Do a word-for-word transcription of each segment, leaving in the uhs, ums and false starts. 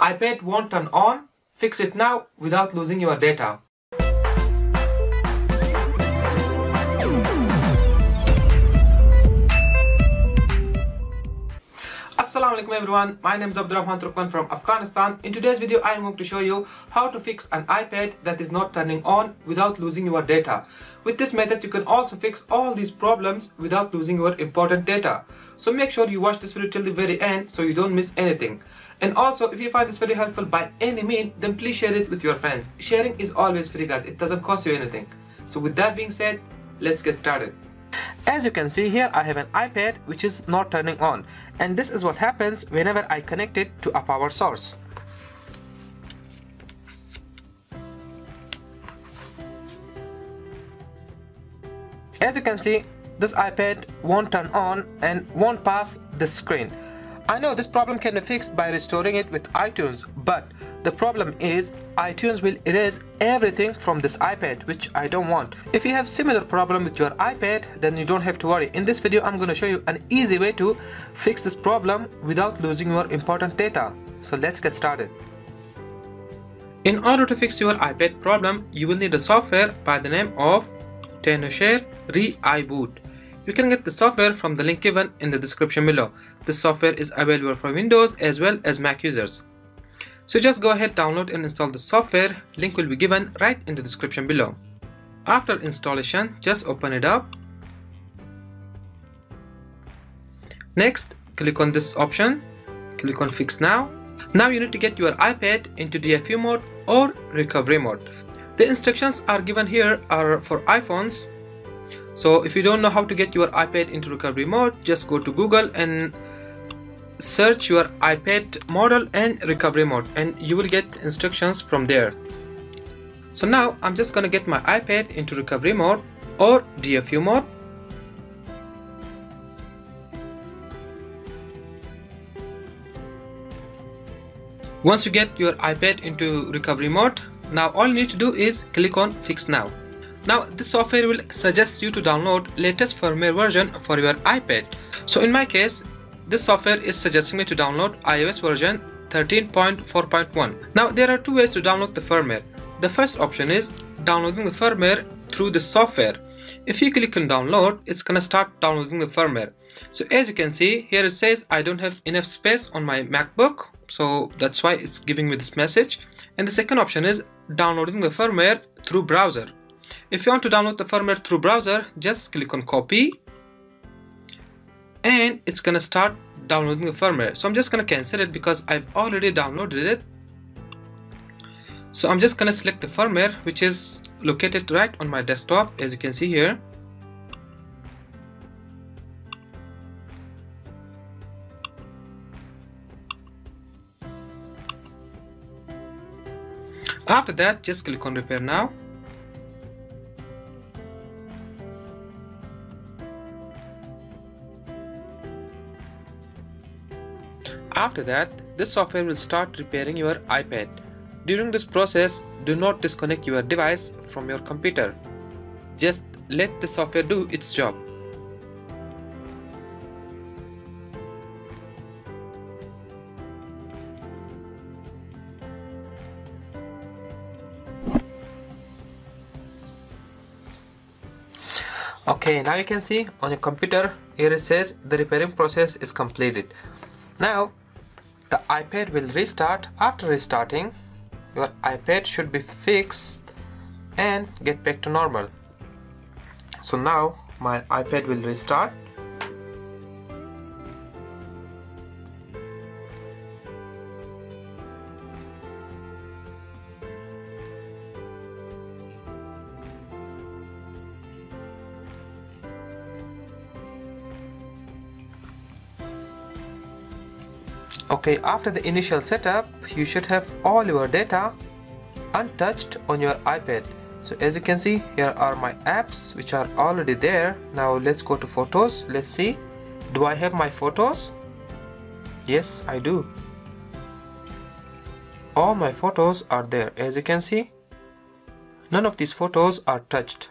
iPad won't turn on. Fix it now without losing your data. Assalamu alaikum everyone, my name is Abdurrahman Turkan from Afghanistan. In today's video I am going to show you how to fix an iPad that is not turning on without losing your data. With this method you can also fix all these problems without losing your important data. So make sure you watch this video till the very end so you don't miss anything. And also if you find this video helpful by any means, then please share it with your friends. Sharing is always free guys, it doesn't cost you anything. So with that being said, let's get started. As you can see here, I have an iPad which is not turning on, and this is what happens whenever I connect it to a power source. As you can see, this iPad won't turn on and won't pass the screen. I know this problem can be fixed by restoring it with iTunes, but the problem is iTunes will erase everything from this iPad, which I don't want. If you have similar problem with your iPad, then you don't have to worry. In this video I'm going to show you an easy way to fix this problem without losing your important data. So let's get started. In order to fix your iPad problem, you will need a software by the name of Tenorshare Reiboot. You can get the software from the link given in the description below. This software is available for Windows as well as Mac users. So just go ahead, download and install the software. Link will be given right in the description below. After installation, just open it up. Next, click on this option. Click on Fix Now. Now you need to get your iPad into D F U mode or recovery mode. The instructions are given here are for iPhones. So if you don't know how to get your iPad into recovery mode, just go to Google and search your iPad model and recovery mode, and you will get instructions from there. So now I'm just gonna get my iPad into recovery mode or D F U mode. Once you get your iPad into recovery mode, now all you need to do is click on Fix Now. Now this software will suggest you to download latest firmware version for your iPad. So in my case, this software is suggesting me to download iOS version thirteen point four point one. Now there are two ways to download the firmware. The first option is downloading the firmware through the software. If you click on download, it's gonna start downloading the firmware. So as you can see here, it says I don't have enough space on my MacBook, so that's why it's giving me this message. And the second option is downloading the firmware through browser. If you want to download the firmware through browser, just click on copy and it's gonna start downloading the firmware. So I'm just gonna cancel it because I've already downloaded it. So I'm just gonna select the firmware which is located right on my desktop, as you can see here. After that, just click on Repair Now. After that, this software will start repairing your iPad. During this process, do not disconnect your device from your computer. Just let the software do its job. Okay, now you can see on your computer, here it says the repairing process is completed. Now the iPad will restart. After restarting, your iPad should be fixed and get back to normal. So now my iPad will restart. Okay, after the initial setup, you should have all your data untouched on your iPad. So as you can see, here are my apps which are already there. Now let's go to photos. Let's see, do I have my photos? Yes, I do. All my photos are there. As you can see, none of these photos are touched.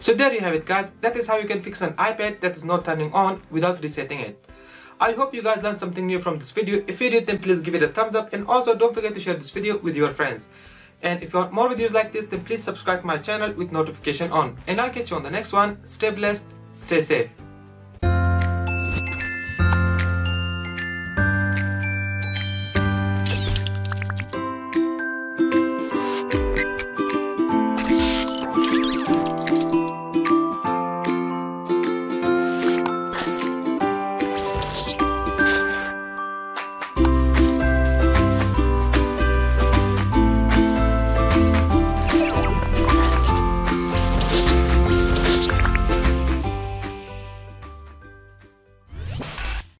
So there you have it guys. That is how you can fix an iPad that is not turning on without resetting it. I hope you guys learned something new from this video. If you did, then please give it a thumbs up, and also don't forget to share this video with your friends. And if you want more videos like this, then please subscribe to my channel with notification on. And I'll catch you on the next one. Stay blessed, stay safe.